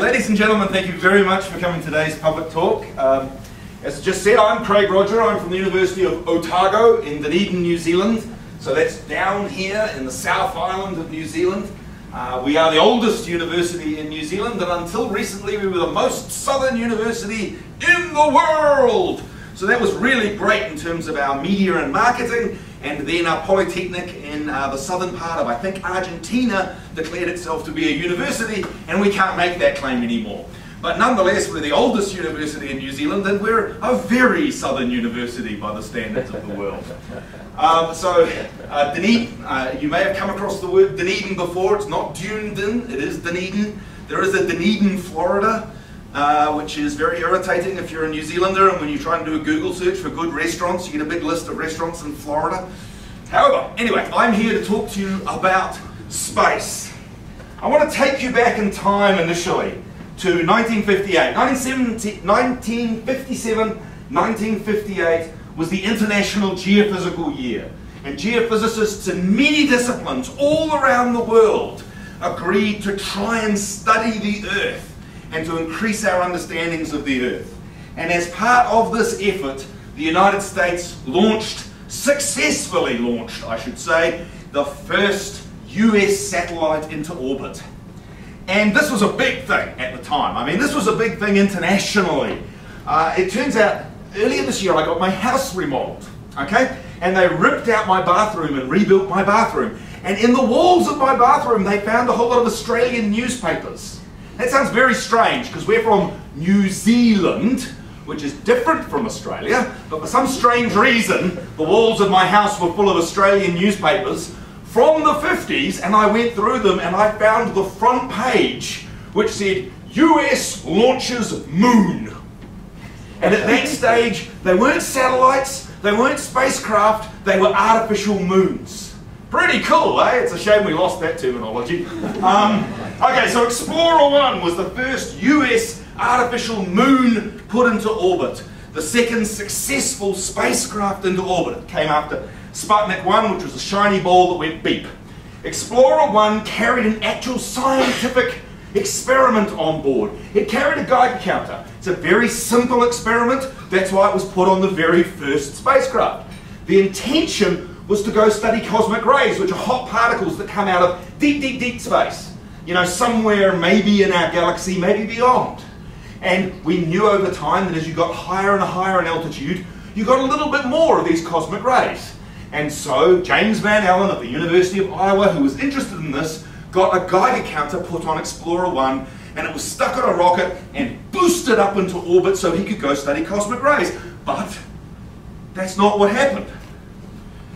Ladies and gentlemen, thank you very much for coming to today's public talk. As just said, I'm Craig Rodger. I'm from the University of Otago in Dunedin, New Zealand. So that's down here in the South Island of New Zealand. We are the oldest university in New Zealand, and until recently we were the most southern university in the world. So that was really great in terms of our media and marketing, and then our polytechnic in the southern part of, I think, Argentina declared itself to be a university, and we can't make that claim anymore. But nonetheless, we're the oldest university in New Zealand, and we're a very southern university by the standards of the world. Dunedin, you may have come across the word Dunedin before. It's not Dunedin, it is Dunedin. There is a Dunedin, Florida, which is very irritating if you're a New Zealander, and when you try and do a Google search for good restaurants, you get a big list of restaurants in Florida. However, anyway, I'm here to talk to you about space. I want to take you back in time initially to 1958. 1957, 1958 was the International Geophysical Year, and geophysicists in many disciplines all around the world agreed to try and study the Earth and to increase our understandings of the Earth. And as part of this effort, the United States launched, successfully launched, I should say, the first US satellite into orbit. And this was a big thing at the time. I mean, this was a big thing internationally. It turns out, earlier this year I got my house remodeled, okay? And they ripped out my bathroom and rebuilt my bathroom. And in the walls of my bathroom, they found a whole lot of Australian newspapers. That sounds very strange, because we're from New Zealand, which is different from Australia, but for some strange reason, the walls of my house were full of Australian newspapers from the 50s, and I went through them and I found the front page which said, US launches moon. And at that stage, they weren't satellites, they weren't spacecraft, they were artificial moons. Pretty cool, eh? It's a shame we lost that terminology. Okay, so Explorer 1 was the first US artificial moon put into orbit. The second successful spacecraft into orbit. It came after Sputnik 1, which was a shiny ball that went beep. Explorer 1 carried an actual scientific experiment on board. It carried a Geiger counter. It's a very simple experiment. That's why it was put on the very first spacecraft. The intention was to go study cosmic rays, which are hot particles that come out of deep, deep, deep space. You know, somewhere maybe in our galaxy, maybe beyond. And we knew over time that as you got higher and higher in altitude, you got a little bit more of these cosmic rays. And so James Van Allen of the University of Iowa, who was interested in this, got a Geiger counter put on Explorer 1, and it was stuck on a rocket and boosted up into orbit so he could go study cosmic rays. But that's not what happened.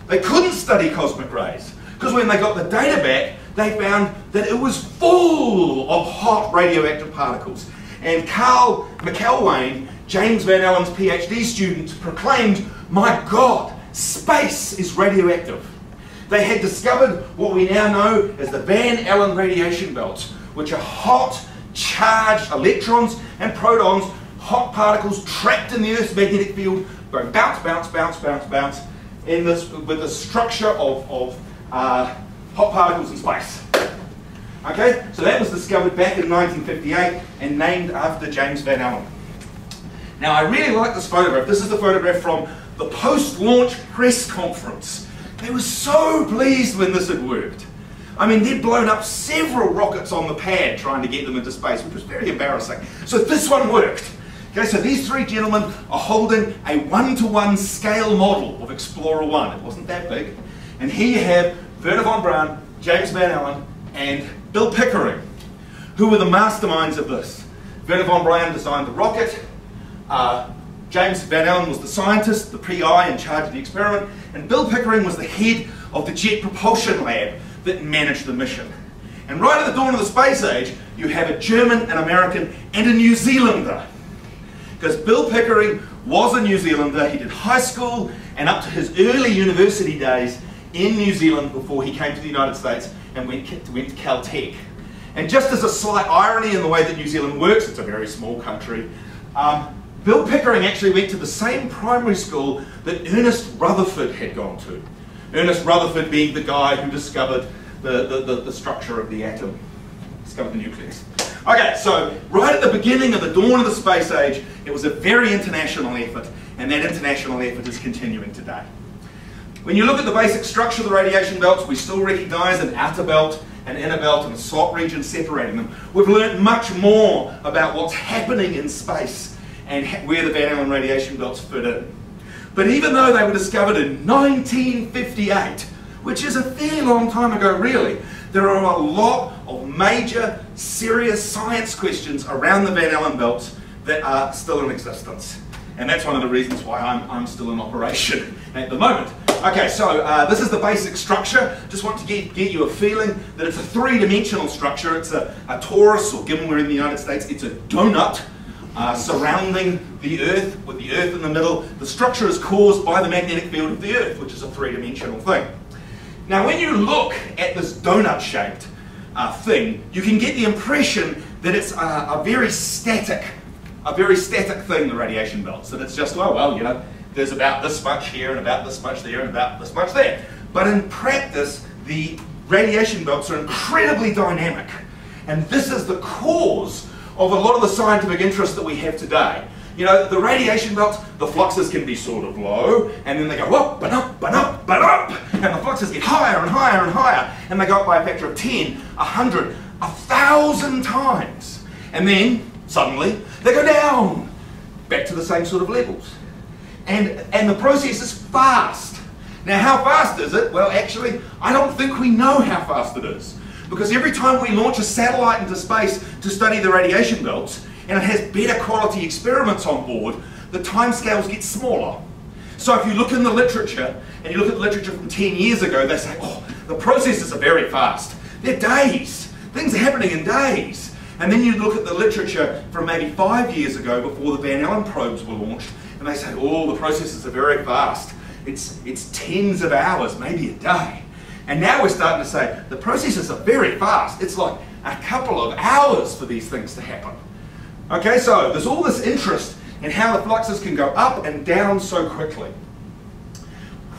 They couldn't study cosmic rays, because when they got the data back, they found that it was full of hot radioactive particles. And Carl McIlwain, James Van Allen's PhD student, proclaimed, "My God, space is radioactive." They had discovered what we now know as the Van Allen radiation belts, which are hot, charged electrons and protons, hot particles trapped in the Earth's magnetic field, going bounce, bounce, bounce, bounce, bounce, in this, with the structure of hot particles in space. Okay, so that was discovered back in 1958 and named after James Van Allen. Now, I really like this photograph. This is the photograph from the post-launch press conference. They were so pleased when this had worked. I mean, they'd blown up several rockets on the pad trying to get them into space, which was very embarrassing. So this one worked. Okay, so these three gentlemen are holding a 1-to-1 scale model of Explorer 1. It wasn't that big. And here you have Werner von Braun, James Van Allen, and Bill Pickering, who were the masterminds of this. Werner von Braun designed the rocket, James Van Allen was the scientist, the PI in charge of the experiment, and Bill Pickering was the head of the Jet Propulsion Lab that managed the mission. And right at the dawn of the space age, you have a German, an American, and a New Zealander. Because Bill Pickering was a New Zealander. He did high school and up to his early university days in New Zealand before he came to the United States and went to Caltech. And just as a slight irony in the way that New Zealand works, it's a very small country, Bill Pickering actually went to the same primary school that Ernest Rutherford had gone to. Ernest Rutherford being the guy who discovered the structure of the atom, discovered the nucleus. Okay, so right at the beginning of the dawn of the space age, it was a very international effort, and that international effort is continuing today. When you look at the basic structure of the radiation belts, we still recognise an outer belt, an inner belt, and a slot region separating them. We've learnt much more about what's happening in space and where the Van Allen radiation belts fit in. But even though they were discovered in 1958, which is a fair long time ago really, there are a lot of major, serious science questions around the Van Allen belts that are still in existence. And that's one of the reasons why I'm still in operation at the moment. Okay, so this is the basic structure. Just want to get you a feeling that it's a three-dimensional structure. It's a torus, or given we're in the United States, it's a donut surrounding the Earth, with the Earth in the middle. The structure is caused by the magnetic field of the Earth, which is a three-dimensional thing. Now, when you look at this donut-shaped thing, you can get the impression that it's a very static thing, the radiation belts, that it's just, oh, well, you know, there's about this much here and about this much there and about this much there. But in practice, the radiation belts are incredibly dynamic. And this is the cause of a lot of the scientific interest that we have today. You know, the radiation belts, the fluxes can be sort of low, and then they go up and up and up and up, and the fluxes get higher and higher and higher, and they go up by a factor of 10, 100, 1,000 times. And then, suddenly, they go down, back to the same sort of levels. And the process is fast. Now, how fast is it? Well, actually, I don't think we know how fast it is, because every time we launch a satellite into space to study the radiation belts, and it has better quality experiments on board, the timescales get smaller. So if you look in the literature, and you look at the literature from 10 years ago, they say, oh, the processes are very fast. They're days. Things are happening in days. And then you look at the literature from maybe 5 years ago, before the Van Allen probes were launched, and they say, oh, the processes are very fast. It's tens of hours, maybe a day. And now we're starting to say, the processes are very fast. It's like a couple of hours for these things to happen. Okay, so there's all this interest in how the fluxes can go up and down so quickly.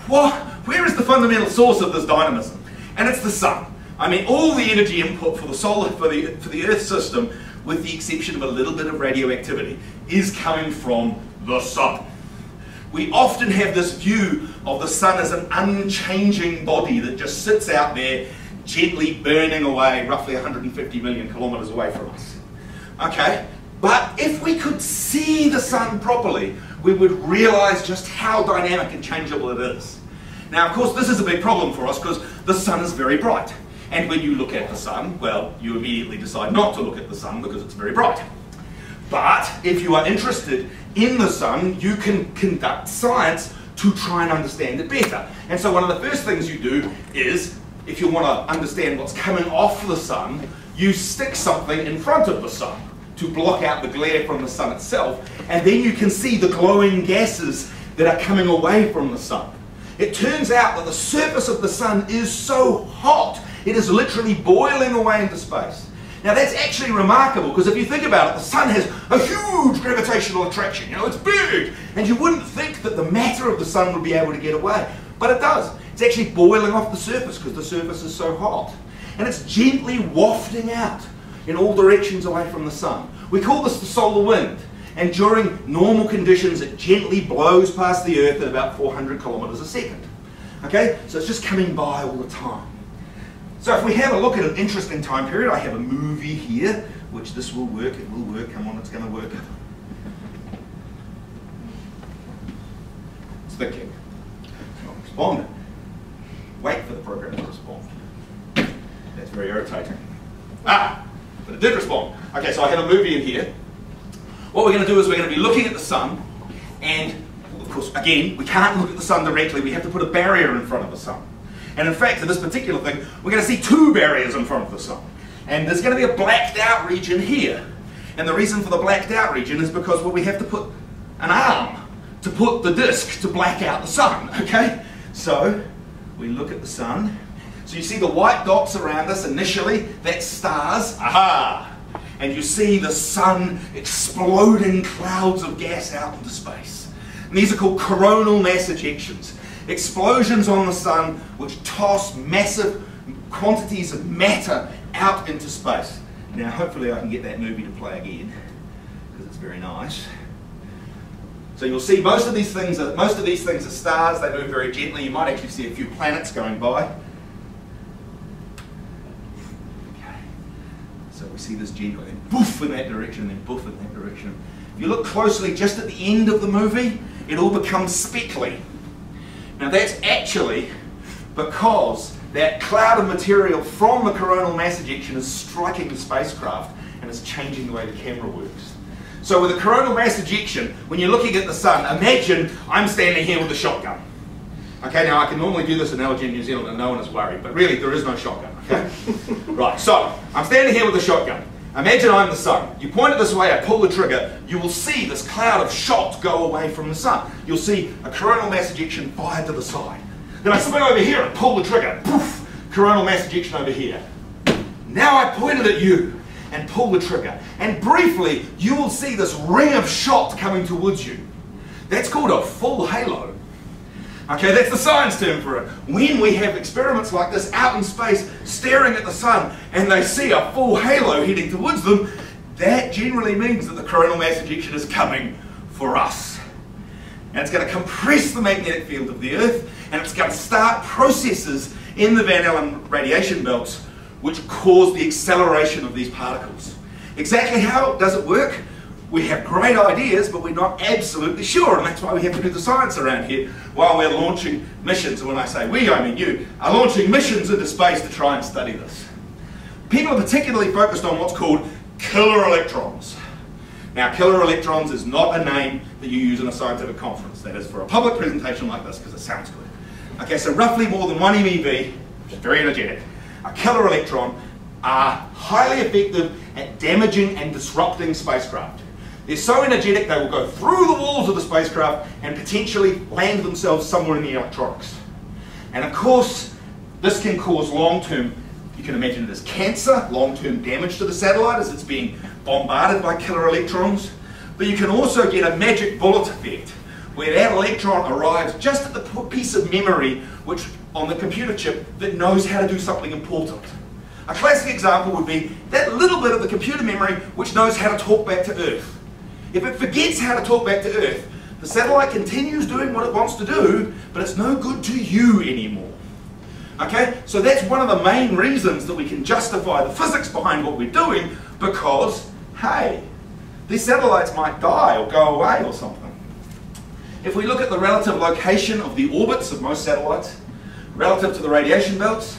What? Where is the fundamental source of this dynamism? And it's the sun. I mean, all the energy input for the solar, for the Earth system, with the exception of a little bit of radioactivity, is coming from the sun. We often have this view of the sun as an unchanging body that just sits out there, gently burning away, roughly 150 million kilometres away from us. Okay. But if we could see the sun properly, we would realise just how dynamic and changeable it is. Now, of course, this is a big problem for us because the sun is very bright. And when you look at the sun, well, you immediately decide not to look at the sun because it's very bright. But if you are interested in the sun, you can conduct science to try and understand it better. And so one of the first things you do is, if you want to understand what's coming off the sun, you stick something in front of the sun to block out the glare from the sun itself, and then you can see the glowing gases that are coming away from the sun. It turns out that the surface of the sun is so hot, it is literally boiling away into space. Now that's actually remarkable, because if you think about it, the sun has a huge gravitational attraction, you know, it's big, and you wouldn't think that the matter of the sun would be able to get away, but it does. It's actually boiling off the surface because the surface is so hot, and it's gently wafting out in all directions away from the sun. We call this the solar wind, and during normal conditions it gently blows past the Earth at about 400 kilometres a second. Okay, so it's just coming by all the time. So if we have a look at an interesting time period, I have a movie here, which this will work, it will work, come on, it's going to work. It's thinking. It's not responding. Wait for the program to respond. That's very irritating. Ah! But it did respond. Okay, so I had a movie in here. What we're going to do is we're going to be looking at the sun, and of course, again, we can't look at the sun directly. We have to put a barrier in front of the sun. And in fact, in this particular thing, we're going to see two barriers in front of the sun. And there's going to be a blacked out region here. And the reason for the blacked out region is because, well, we have to put an arm to put the disc to black out the sun, okay? So we look at the sun. So you see the white dots around us initially, that's stars, aha! And you see the sun exploding clouds of gas out into space. And these are called coronal mass ejections. Explosions on the sun which toss massive quantities of matter out into space. Now hopefully I can get that movie to play again, because it's very nice. So you'll see most of these things are stars. They move very gently. You might actually see a few planets going by. Okay. So we see this gently, then boof in that direction, and then boof in that direction. If you look closely, just at the end of the movie, it all becomes speckly. Now that's actually because that cloud of material from the coronal mass ejection is striking the spacecraft and is changing the way the camera works. So with a coronal mass ejection, when you're looking at the sun, imagine I'm standing here with a shotgun. Okay, now I can normally do this analogy in New Zealand and no one is worried, but really there is no shotgun, okay? Right, so I'm standing here with a shotgun. Imagine I'm the sun. You point it this way, I pull the trigger, you will see this cloud of shot go away from the sun. You'll see a coronal mass ejection fired to the side. Then I swing over here and pull the trigger, poof, coronal mass ejection over here. Now I point it at you and pull the trigger, and briefly you will see this ring of shot coming towards you. That's called a full halo. Okay, that's the science term for it. When we have experiments like this out in space staring at the sun and they see a full halo heading towards them, that generally means that the coronal mass ejection is coming for us. And it's going to compress the magnetic field of the Earth, and it's going to start processes in the Van Allen radiation belts which cause the acceleration of these particles. Exactly how does it work? We have great ideas, but we're not absolutely sure, and that's why we have to do the science around here while we're launching missions. And when I say we, I mean you are launching missions into space to try and study this. People are particularly focused on what's called killer electrons. Now, killer electrons is not a name that you use in a scientific conference. That is for a public presentation like this, because it sounds good. Okay, so roughly more than one MeV, which is very energetic, a killer electron, are highly effective at damaging and disrupting spacecraft. They're so energetic they will go through the walls of the spacecraft and potentially land themselves somewhere in the electronics. And of course, this can cause long-term, you can imagine it as cancer, long-term damage to the satellite as it's being bombarded by killer electrons. But you can also get a magic bullet effect, where that electron arrives just at the piece of memory which on the computer chip that knows how to do something important. A classic example would be that little bit of the computer memory which knows how to talk back to Earth. If it forgets how to talk back to Earth, the satellite continues doing what it wants to do, but it's no good to you anymore. Okay? So that's one of the main reasons that we can justify the physics behind what we're doing, because, hey, these satellites might die or go away or something. If we look at the relative location of the orbits of most satellites, relative to the radiation belts,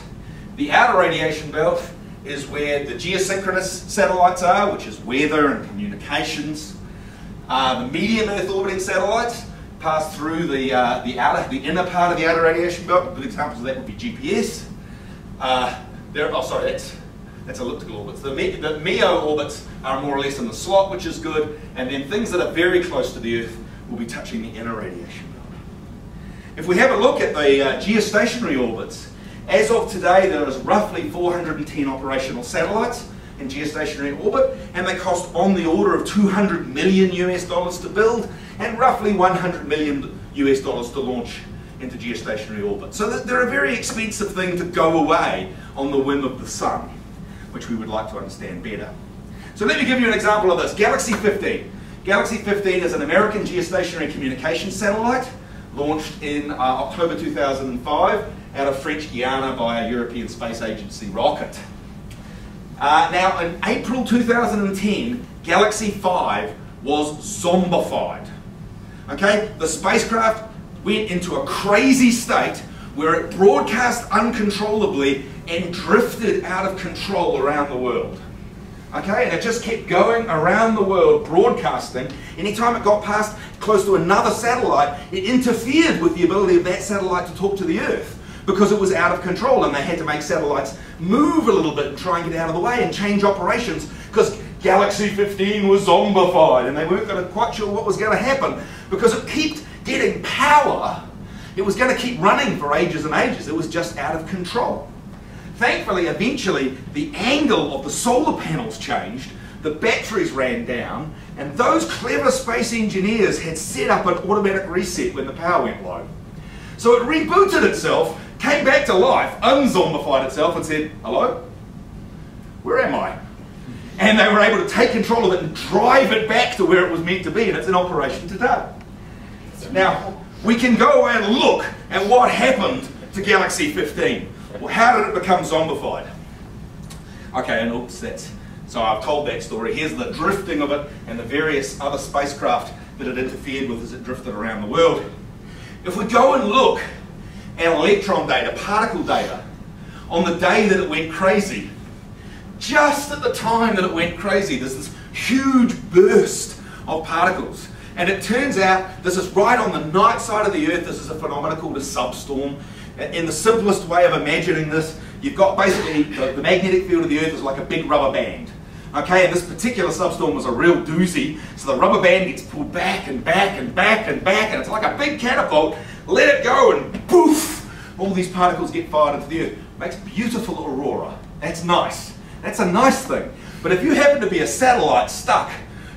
the outer radiation belt is where the geosynchronous satellites are, which is weather and communications. The medium Earth orbiting satellites pass through the inner part of the outer radiation belt. Good examples of that would be GPS. That's elliptical orbits. The MEO orbits are more or less in the slot, which is good, and then things that are very close to the Earth will be touching the inner radiation belt. If we have a look at the geostationary orbits, as of today there is roughly 410 operational satellites in geostationary orbit, and they cost on the order of $200 million US to build and roughly $100 million US to launch into geostationary orbit. So they're a very expensive thing to go away on the whim of the sun, which we would like to understand better. So let me give you an example of this. Galaxy 15. Galaxy 15 is an American geostationary communications satellite launched in October 2005 out of French Guiana by a European Space Agency rocket. Now, in April 2010, Galaxy 5 was zombified. Okay, the spacecraft went into a crazy state where it broadcast uncontrollably and drifted out of control around the world. Okay, and it just kept going around the world broadcasting. Anytime it got past close to another satellite, it interfered with the ability of that satellite to talk to the Earth, because it was out of control, and they had to make satellites move a little bit and try and get out of the way and change operations, because Galaxy 15 was zombified and they weren't quite sure what was going to happen, because it kept getting power. It was going to keep running for ages and ages. It was just out of control. Thankfully, eventually, the angle of the solar panels changed, the batteries ran down, and those clever space engineers had set up an automatic reset when the power went low. So it rebooted itself, came back to life, unzombified itself and said, hello? Where am I? and they were able to take control of it and drive it back to where it was meant to be, and it's in operation today. Now, we can go and look at what happened to Galaxy 15. Well, how did it become zombified? Okay, and oops, that's, so I've told that story. Here's the drifting of it and the various other spacecraft that it interfered with as it drifted around the world. If we go and look at electron data, particle data, on the day that it went crazy, just at the time that it went crazy, there's this huge burst of particles. And it turns out, this is right on the night side of the Earth, this is a phenomenon called a substorm. In the simplest way of imagining this, you've got basically the magnetic field of the Earth is like a big rubber band. Okay, and this particular substorm was a real doozy, so the rubber band gets pulled back and back and back and back, and it's like a big catapult. Let it go and poof! All these particles get fired into the Earth. Makes beautiful aurora. That's nice. That's a nice thing. But if you happen to be a satellite stuck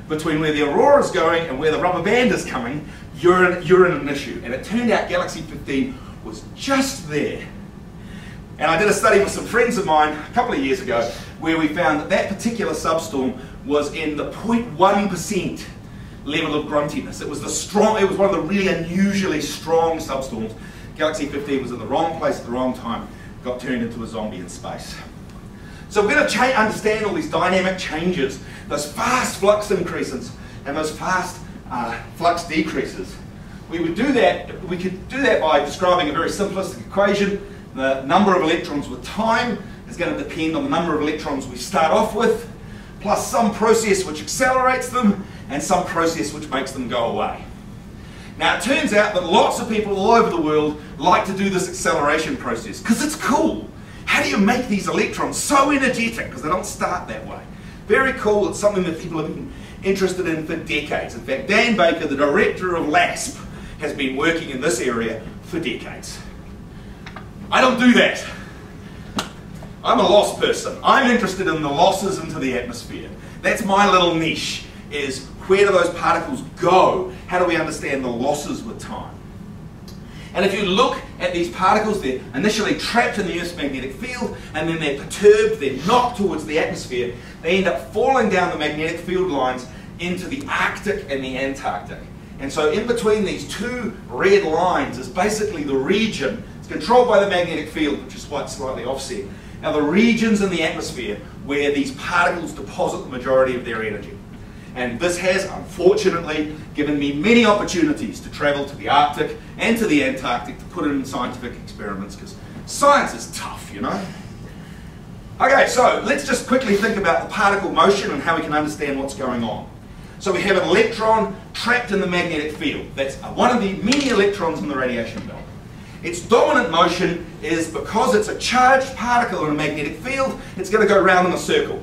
between where the aurora is going and where the rubber band is coming, you're in an issue. And it turned out Galaxy 15 was just there. And I did a study with some friends of mine a couple of years ago where we found that that particular substorm was in the 0.1% level of gruntiness. It was the strong. It was one of the really unusually strong substorms. Galaxy 15 was in the wrong place at the wrong time. Got turned into a zombie in space. So we're going to understand all these dynamic changes, those fast flux increases and those fast flux decreases. We could do that by describing a very simplistic equation. The number of electrons with time is going to depend on the number of electrons we start off with, plus some process which accelerates them, and some process which makes them go away. Now it turns out that lots of people all over the world like to do this acceleration process, because it's cool. How do you make these electrons so energetic? Because they don't start that way. Very cool, it's something that people have been interested in for decades. In fact, Dan Baker, the director of LASP, has been working in this area for decades. I don't do that. I'm a loss person. I'm interested in the losses into the atmosphere. That's my little niche, is where do those particles go? How do we understand the losses with time? And if you look at these particles, they're initially trapped in the Earth's magnetic field, and then they're perturbed, they're knocked towards the atmosphere. They end up falling down the magnetic field lines into the Arctic and the Antarctic. And so in between these two red lines is basically the region. It's controlled by the magnetic field, which is quite slightly offset. Now the regions in the atmosphere where these particles deposit the majority of their energy. And this has, unfortunately, given me many opportunities to travel to the Arctic and to the Antarctic to put in scientific experiments, because science is tough, you know. Okay, so let's just quickly think about the particle motion and how we can understand what's going on. So we have an electron trapped in the magnetic field. That's one of the many electrons in the radiation belt. Its dominant motion is, because it's a charged particle in a magnetic field, it's going to go round in a circle.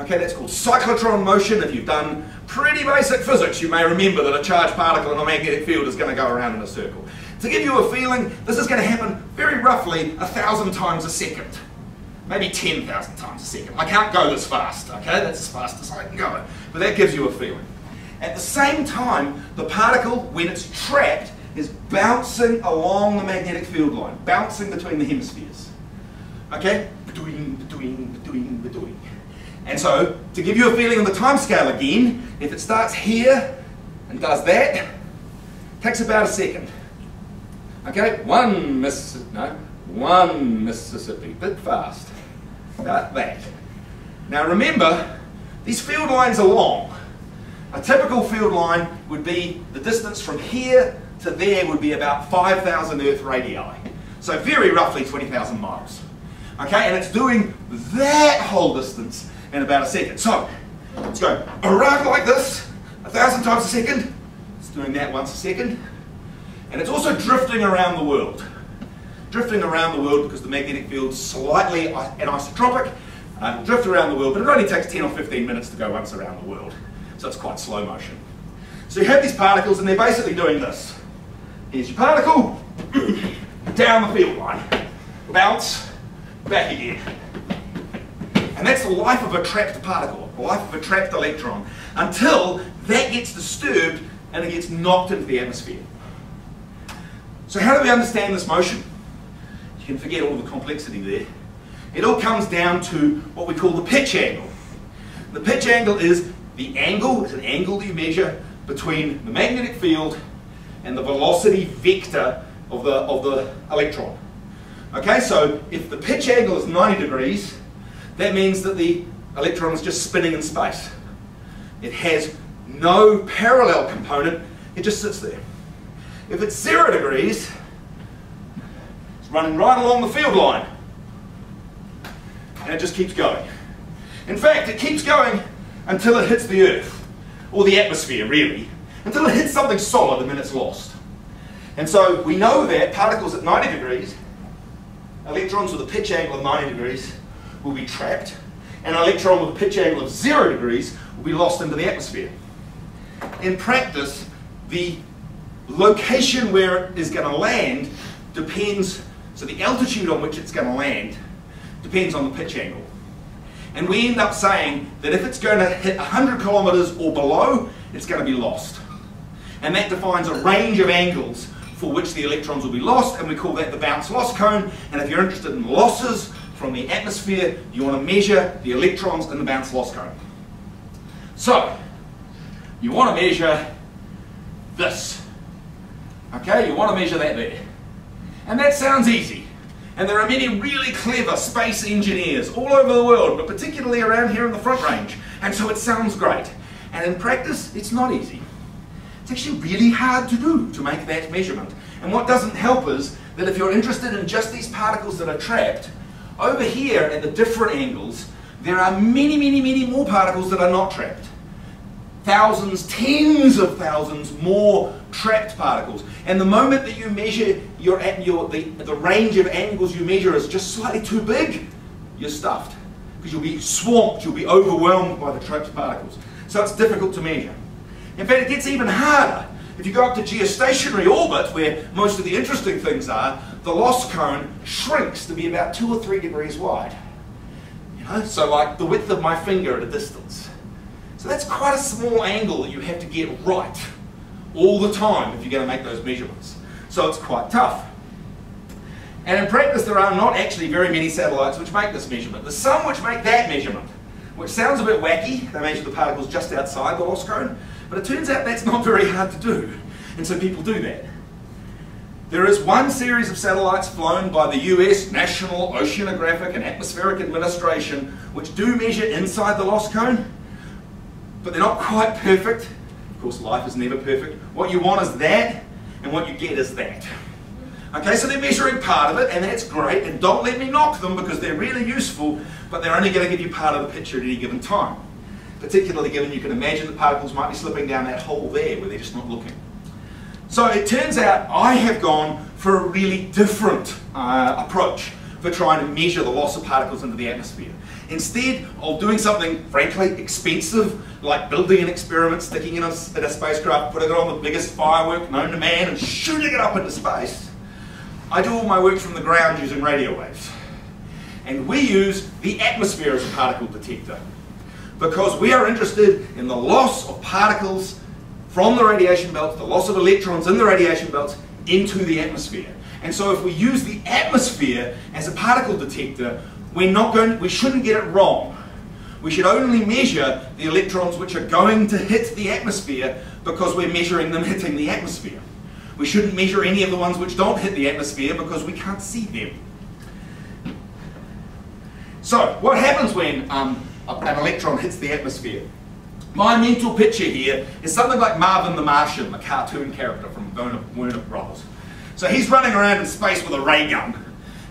Okay, that's called cyclotron motion. If you've done pretty basic physics, you may remember that a charged particle in a magnetic field is going to go around in a circle. To give you a feeling, this is going to happen very roughly 1,000 times a second. Maybe 10,000 times a second. I can't go this fast, okay? That's as fast as I can go. But that gives you a feeling. At the same time, the particle, when it's trapped, is bouncing along the magnetic field line, bouncing between the hemispheres. Okay? Between, between, between, between. And so, to give you a feeling on the time scale again, if it starts here and does that, it takes about a second. Okay, one Mississippi, bit fast, about that. Now remember, these field lines are long. A typical field line would be, the distance from here to there would be about 5,000 Earth radii. So very roughly 20,000 miles. Okay, and it's doing that whole distance in about a second. So, it's going around like this, 1,000 times a second. It's doing that once a second. And it's also drifting around the world. Drifting around the world because the magnetic field's slightly anisotropic. Drift around the world, but it only takes 10 or 15 minutes to go once around the world. So it's quite slow motion. So you have these particles and they're basically doing this. Here's your particle, down the field line, bounce, back again. And that's the life of a trapped particle, the life of a trapped electron, until that gets disturbed and it gets knocked into the atmosphere. So how do we understand this motion? You can forget all the complexity there. It all comes down to what we call the pitch angle. The pitch angle is the angle, it's an angle that you measure between the magnetic field and the velocity vector of the electron. Okay, so if the pitch angle is 90 degrees, that means that the electron is just spinning in space. It has no parallel component, it just sits there. If it's 0 degrees, it's running right along the field line. And it just keeps going. In fact, it keeps going until it hits the Earth, or the atmosphere really, until it hits something solid and then it's lost. And so we know that particles at 90 degrees, electrons with a pitch angle of 90 degrees will be trapped, and an electron with a pitch angle of 0 degrees will be lost into the atmosphere. In practice, the location where it is going to land depends, so the altitude on which it's going to land depends on the pitch angle. And we end up saying that if it's going to hit 100 kilometers or below, it's going to be lost. And that defines a range of angles for which the electrons will be lost, and we call that the bounce loss cone. And if you're interested in losses from the atmosphere, you want to measure the electrons in the bounce loss cone. So, you want to measure this. Okay, you want to measure that there. And that sounds easy. And there are many really clever space engineers all over the world, but particularly around here in the Front Range. And so it sounds great. And in practice, it's not easy. It's actually really hard to do, to make that measurement. And what doesn't help is that if you're interested in just these particles that are trapped, over here at the different angles, there are many, many, many more particles that are not trapped. Thousands, tens of thousands more trapped particles. And the moment that you measure the range of angles you measure is just slightly too big, you're stuffed. Because you'll be swamped, you'll be overwhelmed by the trapped particles. So it's difficult to measure. In fact, it gets even harder. If you go up to geostationary orbit, where most of the interesting things are, the loss cone shrinks to be about 2 or 3 degrees wide. You know, so like the width of my finger at a distance. So that's quite a small angle that you have to get right all the time if you're going to make those measurements. So it's quite tough. And in practice, there are not actually very many satellites which make this measurement. There's some which make that measurement, which sounds a bit wacky. They measure the particles just outside the loss cone, but it turns out that's not very hard to do. And so people do that. There is one series of satellites flown by the US National Oceanographic and Atmospheric Administration which do measure inside the loss cone, but they're not quite perfect. Of course, life is never perfect. What you want is that, and what you get is that. Okay, so they're measuring part of it, and that's great, and don't let me knock them because they're really useful, but they're only going to give you part of the picture at any given time. Particularly given you can imagine the particles might be slipping down that hole there where they're just not looking. So it turns out I have gone for a really different approach for trying to measure the loss of particles into the atmosphere. Instead of doing something, frankly, expensive, like building an experiment, sticking it in a spacecraft, putting it on the biggest firework known to man, and shooting it up into space, I do all my work from the ground using radio waves. And we use the atmosphere as a particle detector, because we are interested in the loss of particles from the radiation belts, the loss of electrons in the radiation belts, into the atmosphere. And so if we use the atmosphere as a particle detector, we shouldn't get it wrong. We should only measure the electrons which are going to hit the atmosphere because we're measuring them hitting the atmosphere. We shouldn't measure any of the ones which don't hit the atmosphere because we can't see them. So, what happens when an electron hits the atmosphere? My mental picture here is something like Marvin the Martian, the cartoon character from Werner Bros. So he's running around in space with a ray gun.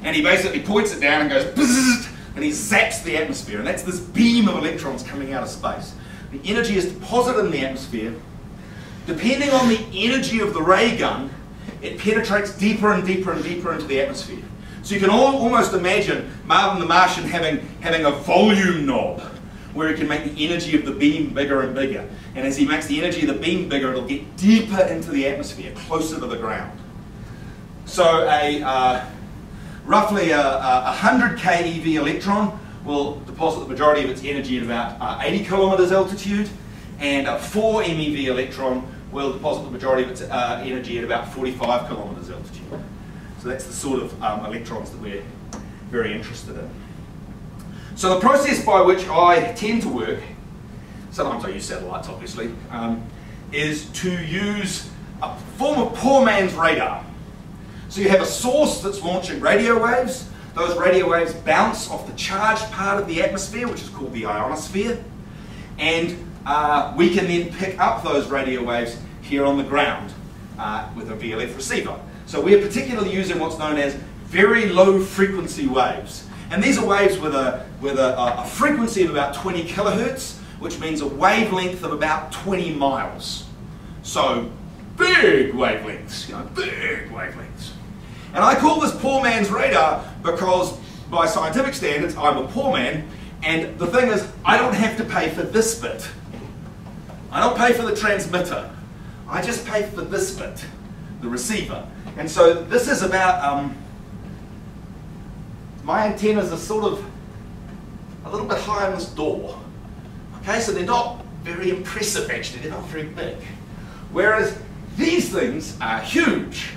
And he basically points it down and goes bzzzt, and he zaps the atmosphere, and that's this beam of electrons coming out of space. The energy is deposited in the atmosphere. Depending on the energy of the ray gun, it penetrates deeper and deeper and deeper into the atmosphere. So you can almost imagine Marvin the Martian having a volume knob where he can make the energy of the beam bigger and bigger. And as he makes the energy of the beam bigger, it'll get deeper into the atmosphere, closer to the ground. So roughly a 100 keV electron will deposit the majority of its energy at about 80 kilometers altitude, and a 4 MeV electron will deposit the majority of its energy at about 45 kilometers altitude. So that's the sort of electrons that we're very interested in. So the process by which I tend to work sometimes I use satellites obviously, is to use a form of poor man's radar. So you have a source that's launching radio waves. Those radio waves bounce off the charged part of the atmosphere, which is called the ionosphere, and we can then pick up those radio waves here on the ground with a VLF receiver. So we're particularly using what's known as very low frequency waves. And these are waves with a frequency of about 20 kilohertz, which means a wavelength of about 20 miles. So big wavelengths, you know, big wavelengths. And I call this poor man's radar because by scientific standards, I'm a poor man, and the thing is, I don't have to pay for this bit. I don't pay for the transmitter. I just pay for this bit, the receiver. And so this is about, my antennas are sort of a little bit high on this door. Okay, so they're not very impressive actually, they're not very big. Whereas these things are huge.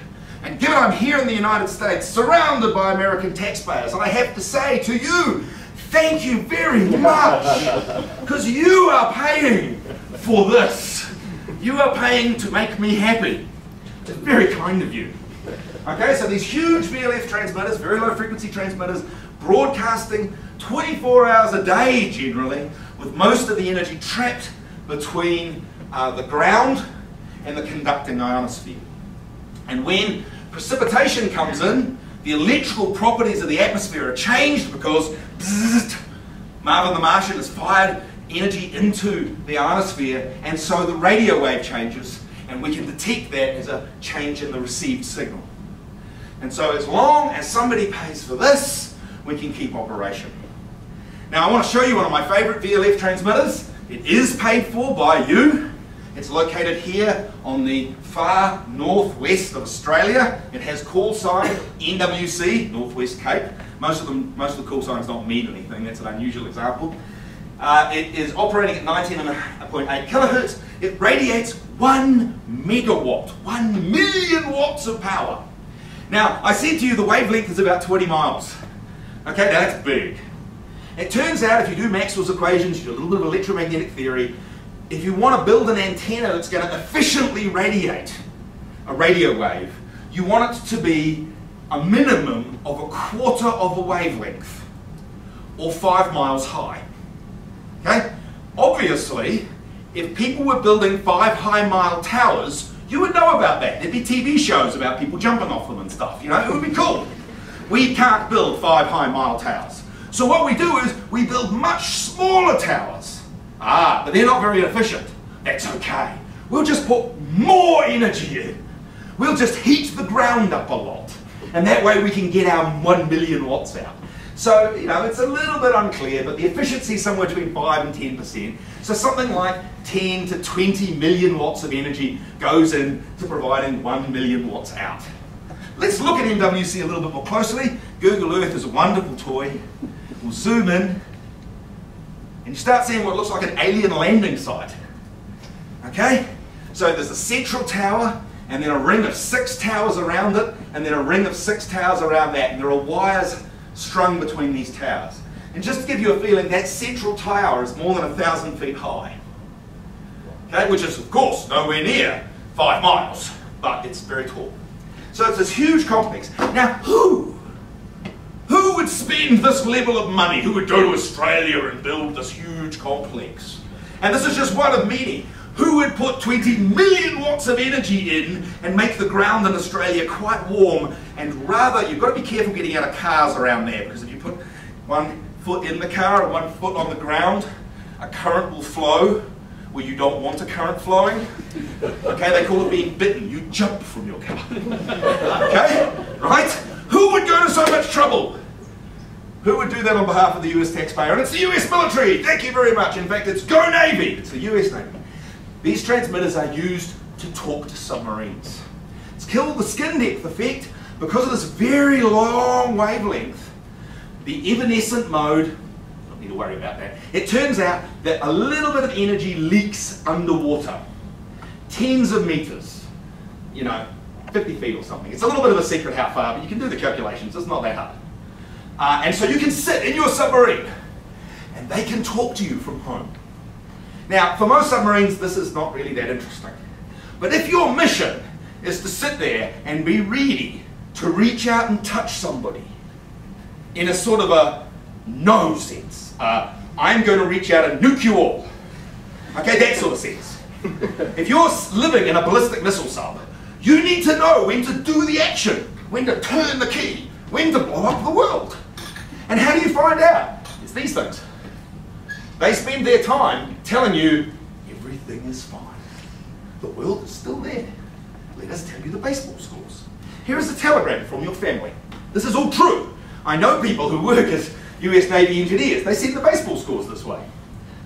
And given I'm here in the United States, surrounded by American taxpayers, I have to say to you, thank you very much, because you are paying for this. You are paying to make me happy. It's very kind of you. Okay, so these huge VLF transmitters, very low frequency transmitters, broadcasting 24 hours a day generally, with most of the energy trapped between the ground and the conducting ionosphere. And when precipitation comes in, the electrical properties of the atmosphere are changed because bzzzt, Marvin the Martian has fired energy into the ionosphere, and so the radio wave changes, and we can detect that as a change in the received signal. And so as long as somebody pays for this, we can keep operation. Now I want to show you one of my favourite VLF transmitters. It is paid for by you. It's located here on the far northwest of Australia. It has call sign NWC, Northwest Cape. Most of the call signs don't mean anything. That's an unusual example. It is operating at 19.8 kilohertz. It radiates 1 megawatt, 1,000,000 watts of power. Now, I said to you the wavelength is about 20 miles. Okay, now that's big. It turns out if you do Maxwell's equations, you do a little bit of electromagnetic theory, if you want to build an antenna that's going to efficiently radiate a radio wave, you want it to be a minimum of a quarter of a wavelength, or 5 miles high. Okay? Obviously, if people were building 5 high-mile towers, you would know about that. There'd be TV shows about people jumping off them and stuff, you know, it would be cool. We can't build 5 high-mile towers. So what we do is, we build much smaller towers. Ah, but they're not very efficient. That's okay. We'll just put more energy in. We'll just heat the ground up a lot. And that way we can get our 1,000,000 watts out. So, you know, it's a little bit unclear, but the efficiency is somewhere between 5 and 10%. So something like 10 to 20 million watts of energy goes in to providing 1 million watts out. Let's look at MWC a little bit more closely. Google Earth is a wonderful toy. We'll zoom in. And you start seeing what looks like an alien landing site. Okay? So there's a central tower, and then a ring of 6 towers around it, and then a ring of 6 towers around that, and there are wires strung between these towers. And just to give you a feeling, that central tower is more than 1,000 feet high. Okay? Which is, of course, nowhere near 5 miles, but it's very tall. So it's this huge complex. Now, who would spend this level of money? Who would go to Australia and build this huge complex? And this is just one of many. Who would put 20 million watts of energy in and make the ground in Australia quite warm? And rather, you've got to be careful getting out of cars around there, because if you put 1 foot in the car and 1 foot on the ground, a current will flow where you don't want a current flowing. Okay, they call it being bitten. You jump from your car. Okay, right? Who would go to so much trouble? Who would do that on behalf of the US taxpayer? And it's the US military! Thank you very much. In fact, it's Go Navy! It's the US Navy. These transmitters are used to talk to submarines. It's killed the skin depth effect. Because of this very long wavelength, the evanescent mode, don't need to worry about that, it turns out that a little bit of energy leaks underwater. Tens of meters, you know, 50 feet or something. It's a little bit of a secret how far, but you can do the calculations, it's not that hard. And so you can sit in your submarine, and they can talk to you from home. Now, for most submarines, this is not really that interesting. But if your mission is to sit there and be ready to reach out and touch somebody in a sort of a no sense, I'm going to reach out and nuke you all, okay, that sort of sense. If you're living in a ballistic missile sub, you need to know when to do the action, when to turn the key, when to blow up the world. And how do you find out? It's these things. They spend their time telling you everything is fine. The world is still there. Let us tell you the baseball scores. Here is a telegram from your family. This is all true. I know people who work as US Navy engineers. They send the baseball scores this way.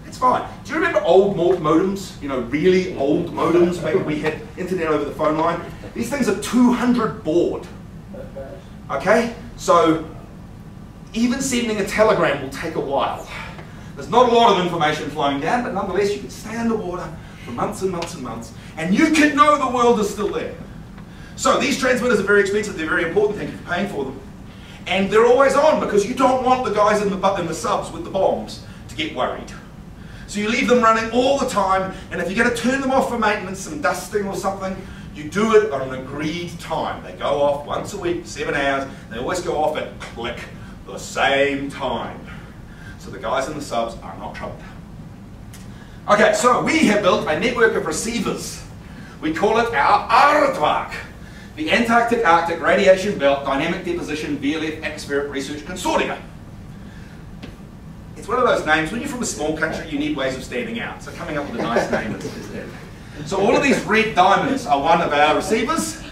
It's fine. Do you remember old modems? You know, really old modems? Maybe we had internet over the phone line. These things are 200 baud. Okay? So even sending a telegram will take a while. There's not a lot of information flowing down, but nonetheless you can stay underwater for months and months and months, and you can know the world is still there. So these transmitters are very expensive, they're very important, thank you for paying for them. And they're always on because you don't want the guys in the subs with the bombs to get worried. So you leave them running all the time, and if you're going to turn them off for maintenance, some dusting or something, you do it on an agreed time. They go off once a week, 7 hours, they always go off at click, the same time. So the guys in the subs are not troubled. Okay, so we have built a network of receivers. We call it our ARDWAC, the Antarctic-Arctic Radiation Belt Dynamic Deposition VLF Atmospheric Research Consortium. It's one of those names, when you're from a small country, you need ways of standing out. So coming up with a nice name is that. So all of these red diamonds are one of our receivers.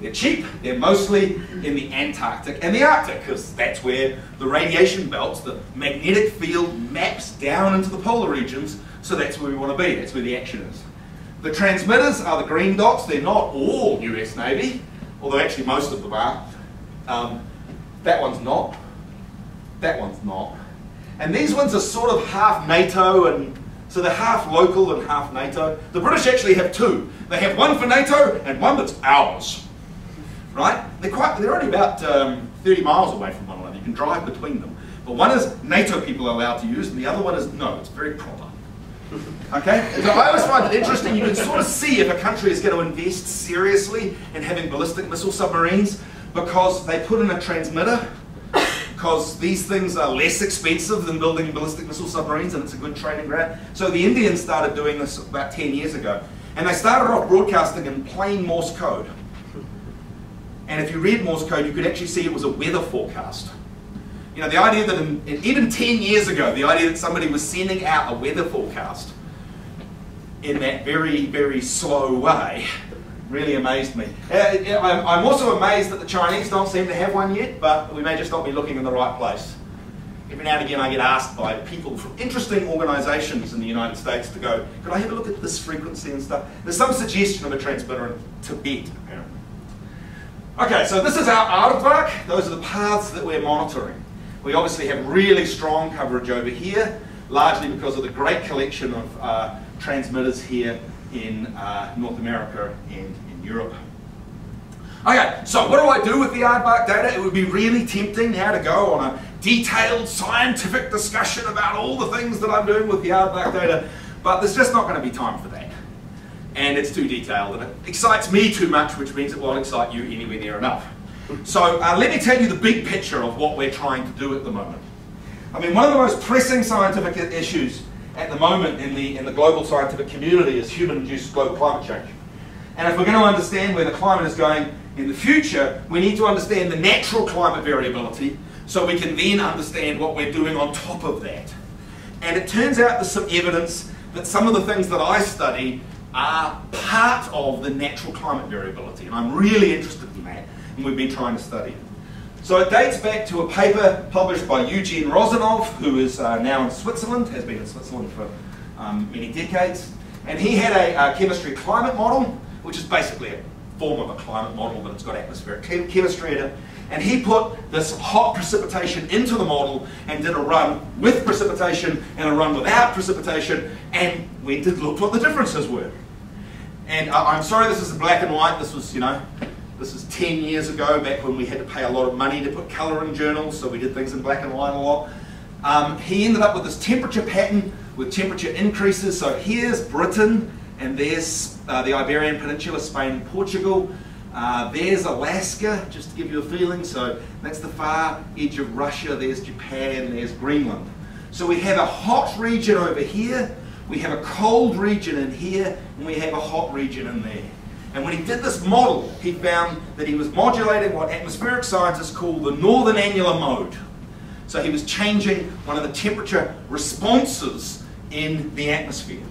They're cheap, they're mostly in the Antarctic and the Arctic, because that's where the radiation belts, the magnetic field maps down into the polar regions, so that's where we want to be, that's where the action is. The transmitters are the green dots, they're not all US Navy, although actually most of them are. That one's not, that one's not. And these ones are sort of half NATO, and so they're half local and half NATO. The British actually have two. They have one for NATO and one that's ours. Right? They're only about 30 miles away from one another. You can drive between them. But one is NATO people are allowed to use, and the other one is no. It's very proper. Okay? So I always find it interesting. You can sort of see if a country is going to invest seriously in having ballistic missile submarines, because they put in a transmitter, because these things are less expensive than building ballistic missile submarines, and it's a good training ground. So the Indians started doing this about 10 years ago. And they started off broadcasting in plain Morse code. And if you read Morse code, you could actually see it was a weather forecast. You know, the idea that even 10 years ago, the idea that somebody was sending out a weather forecast in that very, very slow way really amazed me. I'm also amazed that the Chinese don't seem to have one yet, but we may just not be looking in the right place. Every now and again I get asked by people from interesting organisations in the United States to go, could I have a look at this frequency and stuff? There's some suggestion of a transmitter in Tibet, apparently. Okay, so this is our ARDWAC. Those are the paths that we're monitoring. We obviously have really strong coverage over here, largely because of the great collection of transmitters here in North America and in Europe. Okay, so what do I do with the ARDWAC data? It would be really tempting now to go on a detailed scientific discussion about all the things that I'm doing with the ARDWAC data, but there's just not going to be time for that. And it's too detailed, and it excites me too much, which means it won't excite you anywhere near enough. So let me tell you the big picture of what we're trying to do at the moment. I mean, one of the most pressing scientific issues at the moment in the global scientific community is human-induced global climate change. And if we're going to understand where the climate is going in the future, we need to understand the natural climate variability, so we can then understand what we're doing on top of that. And it turns out there's some evidence that some of the things that I study are part of the natural climate variability, and I'm really interested in that, and we've been trying to study it. So it dates back to a paper published by Eugene Rosanov, who is now in Switzerland, has been in Switzerland for many decades, and he had a chemistry climate model, which is basically a form of a climate model, but it's got atmospheric chemistry in it, and he put this hot precipitation into the model and did a run with precipitation and a run without precipitation, and we did look what the differences were. And I'm sorry this is black and white, this was, you know, this is 10 years ago, back when we had to pay a lot of money to put colour in journals, so we did things in black and white a lot. He ended up with this temperature pattern with temperature increases. So here's Britain, and there's the Iberian Peninsula, Spain and Portugal. There's Alaska, just to give you a feeling. So that's the far edge of Russia, there's Japan, there's Greenland. So we have a hot region over here, we have a cold region in here, and we have a hot region in there. And when he did this model, he found that he was modulating what atmospheric scientists call the northern annular mode. So he was changing one of the temperature responses in the atmosphere.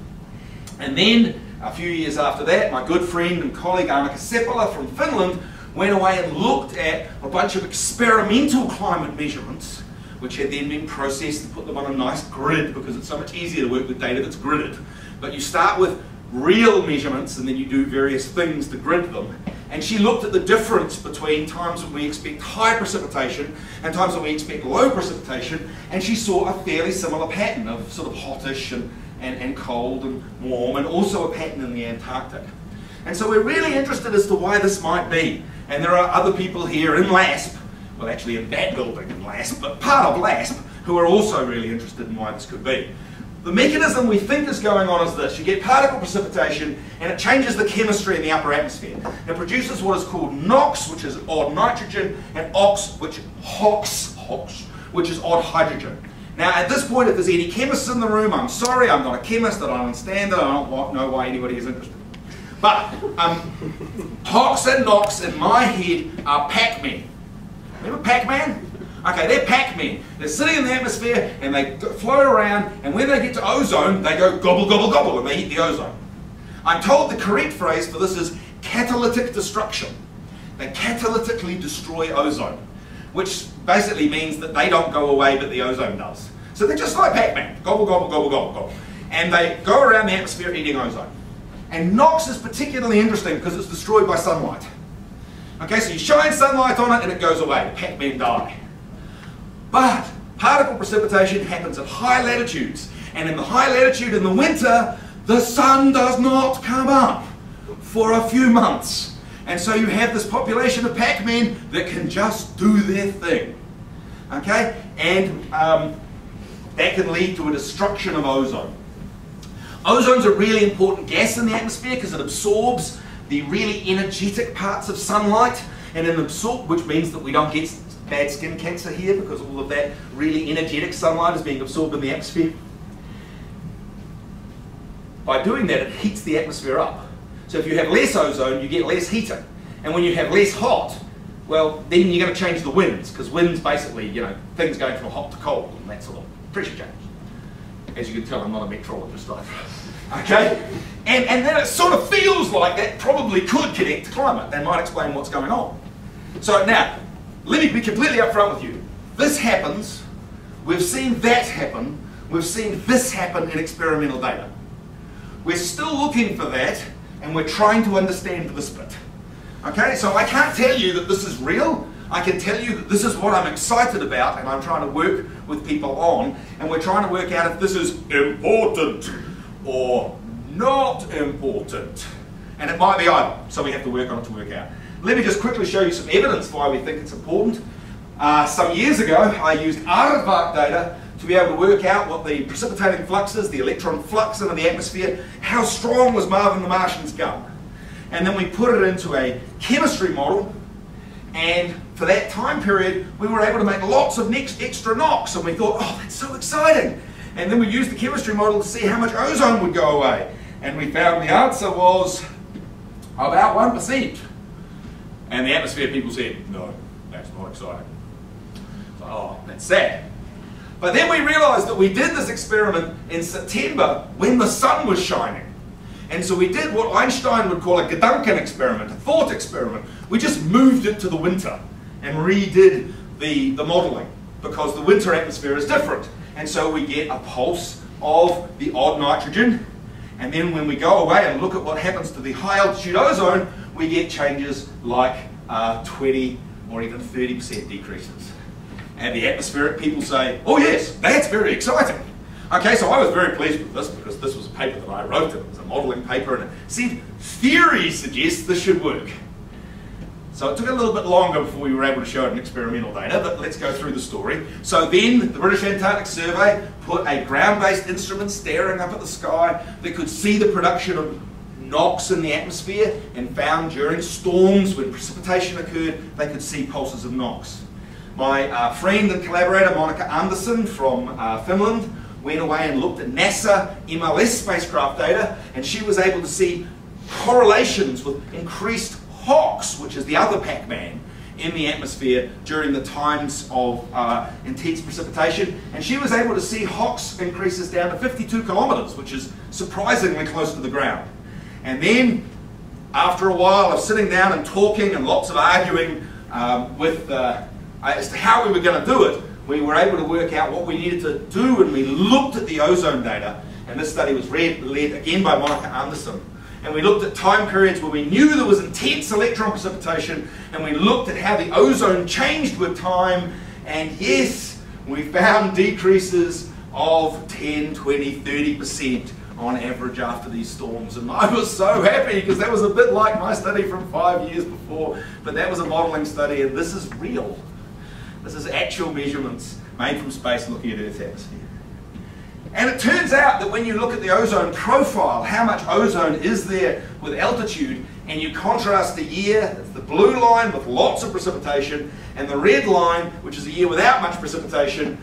And then, a few years after that, my good friend and colleague Annika Seppälä from Finland went away and looked at a bunch of experimental climate measurements, which had then been processed and put them on a nice grid, because it's so much easier to work with data that's gridded. But you start with real measurements and then you do various things to grid them. And she looked at the difference between times when we expect high precipitation and times when we expect low precipitation, and she saw a fairly similar pattern of sort of hottish and cold and warm, and also a pattern in the Antarctic. And so we're really interested as to why this might be. And there are other people here in LASP, well actually in that building in LASP, but part of LASP, who are also really interested in why this could be. The mechanism we think is going on is this. You get particle precipitation and it changes the chemistry in the upper atmosphere. It produces what is called NOx, which is odd nitrogen, and OX, which which is odd hydrogen. Now at this point, if there's any chemists in the room, I'm sorry, I'm not a chemist, I don't understand it, I don't know why anybody is interested. But TOX and NOx in my head are Pac-Men. Remember Pac-Man? Okay, they're Pac-Men. They're sitting in the atmosphere and they float around, and when they get to ozone, they go gobble, gobble, gobble, and they eat the ozone. I'm told the correct phrase for this is catalytic destruction. They catalytically destroy ozone, which basically means that they don't go away, but the ozone does. So they're just like Pac-Man, gobble, gobble, gobble, gobble, gobble. And they go around the atmosphere eating ozone. And NOx is particularly interesting because it's destroyed by sunlight. Okay, so you shine sunlight on it and it goes away. Pac-Men die. But particle precipitation happens at high latitudes, and in the high latitude in the winter, the sun does not come up for a few months. And so you have this population of Pac-Men that can just do their thing. Okay? And that can lead to a destruction of ozone. Ozone's a really important gas in the atmosphere because it absorbs the really energetic parts of sunlight, and it absorbs, which means that we don't get bad skin cancer here because all of that really energetic sunlight is being absorbed in the atmosphere. By doing that, it heats the atmosphere up. So if you have less ozone, you get less heating. And when you have less hot, well, then you're going to change the winds, because winds basically, you know, things going from hot to cold and that sort of pressure change. As you can tell, I'm not a meteorologist either. Okay? And then it sort of feels like that probably could connect to climate. That might explain what's going on. So now, let me be completely upfront with you. This happens, we've seen that happen, we've seen this happen in experimental data. We're still looking for that, and we're trying to understand this bit. Okay, so I can't tell you that this is real, I can tell you that this is what I'm excited about and I'm trying to work with people on, and we're trying to work out if this is important or not important. And it might be either, so we have to work on it to work out. Let me just quickly show you some evidence why we think it's important. Some years ago, I used aardvark data to be able to work out what the precipitating flux is, the electron flux into the atmosphere, how strong was Marvin the Martian's gun. And then we put it into a chemistry model, and for that time period, we were able to make lots of extra NOx, and we thought, oh, that's so exciting. And then we used the chemistry model to see how much ozone would go away. And we found the answer was about 1%. And the atmosphere people said, no, that's not exciting. So, oh, that's sad. But then we realized that we did this experiment in September when the sun was shining. And so we did what Einstein would call a Gedanken experiment, a thought experiment. We just moved it to the winter and redid the modeling, because the winter atmosphere is different. And so we get a pulse of the odd nitrogen. And then when we go away and look at what happens to the high altitude ozone, we get changes like 20 or even 30% decreases. And the atmospheric people say, oh yes, that's very exciting. Okay, so I was very pleased with this because this was a paper that I wrote, and it was a modeling paper, and it said, theory suggests this should work. So it took a little bit longer before we were able to show it in experimental data, but let's go through the story. So then the British Antarctic Survey put a ground-based instrument staring up at the sky that could see the production of NOx in the atmosphere, and found during storms when precipitation occurred they could see pulses of NOx. My friend and collaborator Monica Anderson from Finland went away and looked at NASA MLS spacecraft data, and she was able to see correlations with increased HOX, which is the other Pac-Man, in the atmosphere during the times of intense precipitation. And she was able to see HOX increases down to 52 kilometers, which is surprisingly close to the ground. And then, after a while of sitting down and talking and lots of arguing as to how we were going to do it, we were able to work out what we needed to do, and we looked at the ozone data. And this study was led again by Monica Anderson. And we looked at time periods where we knew there was intense electron precipitation, and we looked at how the ozone changed with time, and yes, we found decreases of 10, 20, 30% on average after these storms. And I was so happy, because that was a bit like my study from 5 years before, but that was a modelling study, and this is real. This is actual measurements made from space looking at Earth's atmosphere. And it turns out that when you look at the ozone profile, how much ozone is there with altitude, and you contrast the year, it's the blue line with lots of precipitation, and the red line, which is a year without much precipitation,